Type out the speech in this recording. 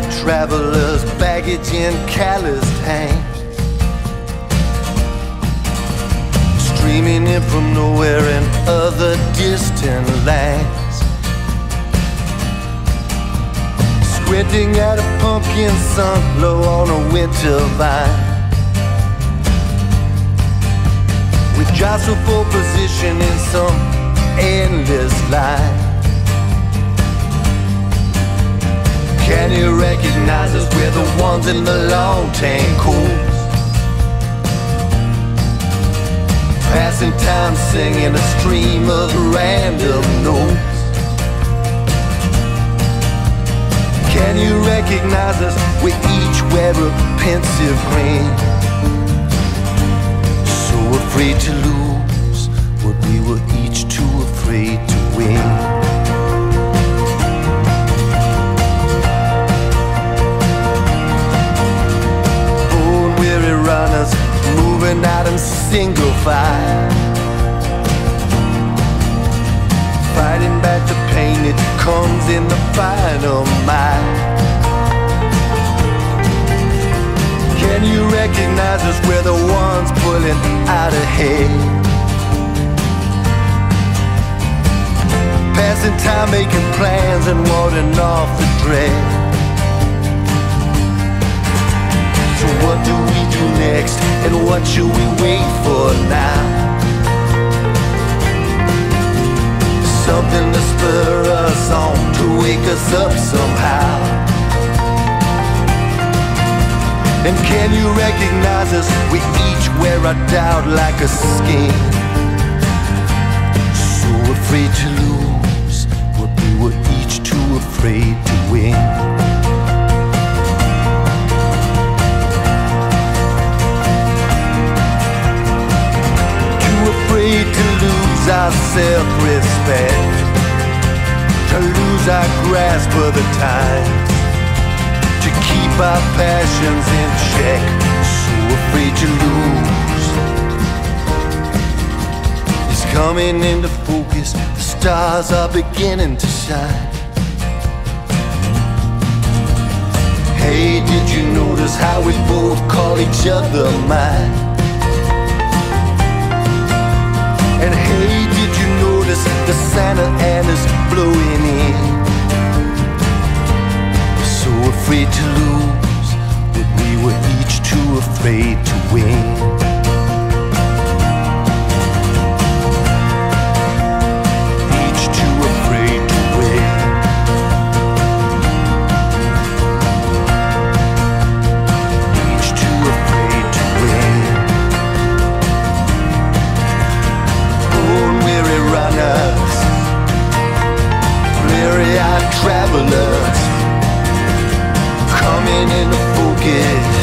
by travelers, baggage in calloused hands, streaming in from nowhere in other distant lands, squinting at a pumpkin sunblow on a winter vine. We jostle for position in some endless line. Can you recognize us? We're the ones in the long tan coats, passing time singing a stream of random notes. Can you recognize us? We each wear a pensive grin, so afraid to lose what we were each too afraid to win. Moving out in single file, fighting back the pain that comes in the final mile. Can you recognize us? We're the ones pulling out ahead, passing time, making plans and warding off the dread. So what do we do next, and what should we wait for now? Something to spur us on, to wake us up somehow. And can you recognize us? We each wear our doubt like a skin, so afraid to lose what we were each too afraid to win. To lose our self-respect, to lose our grasp of the times, to keep our passions in check, so afraid to lose. It's coming into focus, the stars are beginning to shine. Hey, did you notice how we both call each other mine? And hey, did you notice the Santa Ana's blowing in? We're so afraid to lose that we were each too afraid to win. Each too afraid to win. Each too afraid to win. Runners, bleary-eyed travelers, coming into focus.